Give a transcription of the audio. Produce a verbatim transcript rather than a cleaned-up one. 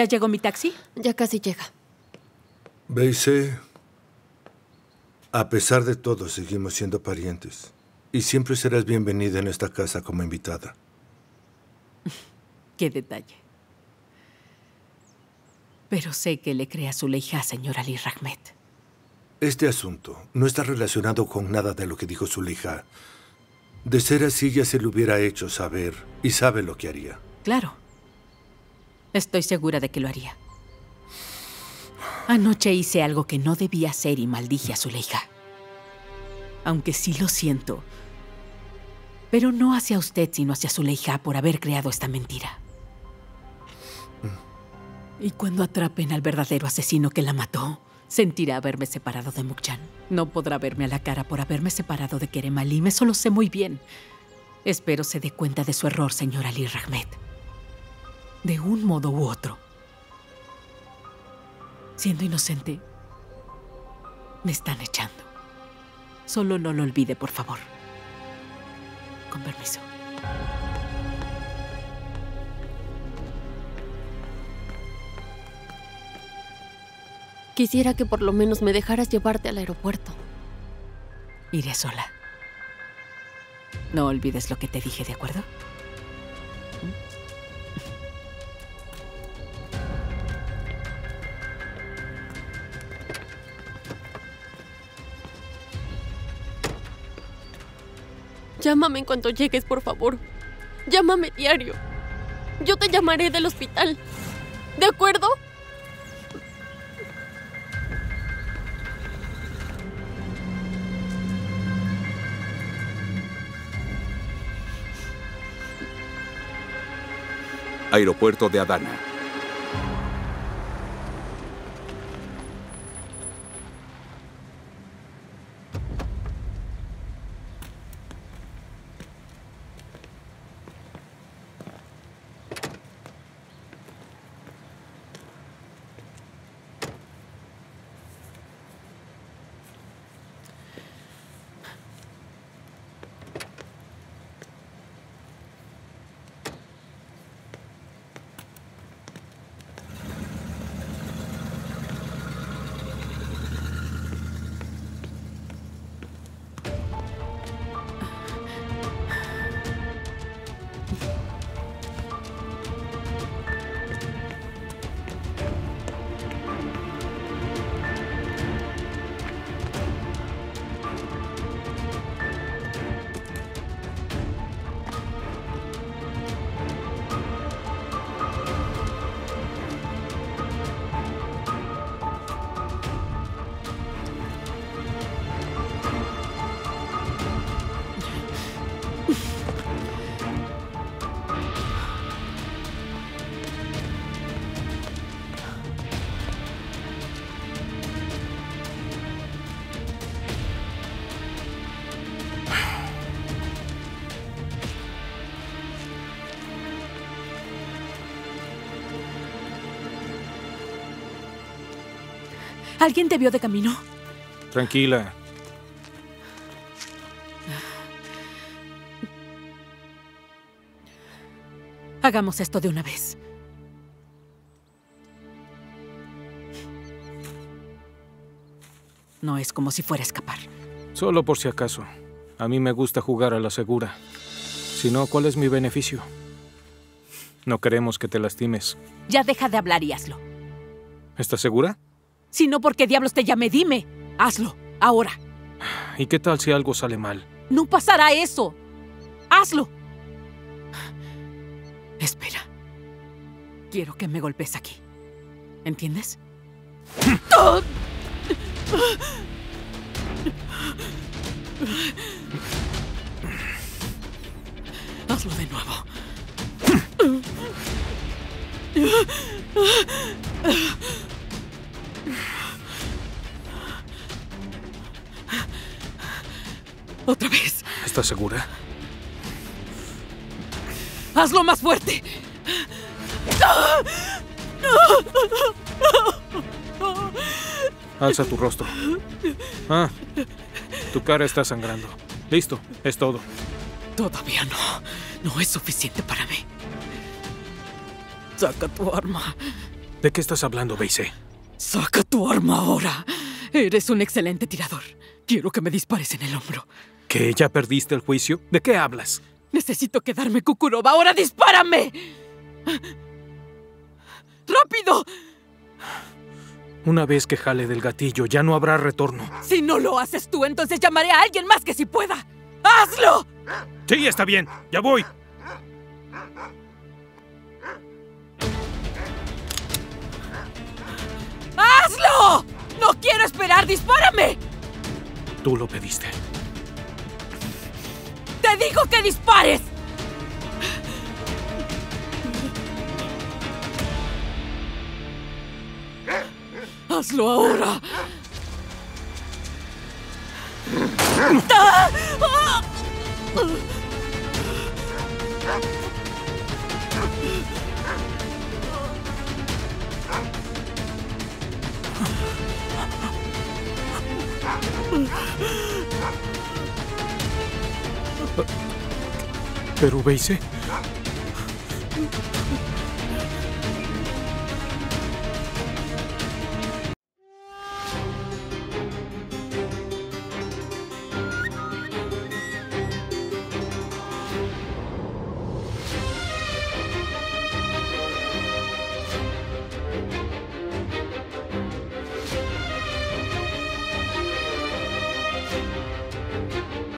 ¿Ya llegó mi taxi? Ya casi llega. Beise, a pesar de todo, seguimos siendo parientes. Y siempre serás bienvenida en esta casa como invitada. Qué detalle. Pero sé que le crea Züleyha, señor Ali Rahmet. Este asunto no está relacionado con nada de lo que dijo Züleyha. De ser así, ya se lo hubiera hecho saber y sabe lo que haría. Claro. Estoy segura de que lo haría. Anoche hice algo que no debía hacer y maldije a Züleyha. Aunque sí lo siento. Pero no hacia usted, sino hacia Züleyha por haber creado esta mentira. Mm. Y cuando atrapen al verdadero asesino que la mató, sentirá haberme separado de Mukjan. No podrá verme a la cara por haberme separado de Kerem Ali. Eso lo sé muy bien. Espero se dé cuenta de su error, señor Ali Rahmet. De un modo u otro. Siendo inocente, me están echando. Solo no lo olvide, por favor. Con permiso. Quisiera que por lo menos me dejaras llevarte al aeropuerto. Iré sola. No olvides lo que te dije, ¿de acuerdo? Llámame en cuanto llegues, por favor. Llámame diario. Yo te llamaré del hospital. ¿De acuerdo? Aeropuerto de Adana. ¿Alguien te vio de camino? Tranquila. Hagamos esto de una vez. No es como si fuera a escapar. Solo por si acaso. A mí me gusta jugar a la segura. Si no, ¿cuál es mi beneficio? No queremos que te lastimes. Ya deja de hablar y hazlo. ¿Estás segura? Si no, ¿por qué diablos te llamé? Dime. Hazlo. Ahora. ¿Y qué tal si algo sale mal? No pasará eso. Hazlo. Espera. Quiero que me golpees aquí. ¿Entiendes? Hazlo de nuevo. Otra vez. ¿Estás segura? ¡Hazlo más fuerte! Alza tu rostro. Ah, tu cara está sangrando. Listo, es todo. Todavía no. No es suficiente para mí. Saca tu arma. ¿De qué estás hablando, Beise? Saca tu arma ahora. Eres un excelente tirador. Quiero que me dispares en el hombro. ¿Que ya perdiste el juicio? ¿De qué hablas? Necesito quedarme, Çukurova. ¡Ahora dispárame! ¡Rápido! Una vez que jale del gatillo, ya no habrá retorno. Si no lo haces tú, entonces llamaré a alguien más que sí pueda. ¡Hazlo! Sí, está bien. Ya voy. ¡Hazlo! ¡No quiero esperar! ¡Dispárame! Tú lo pediste. ¡Te digo que dispares! ¡Hazlo ahora! Pero Beise...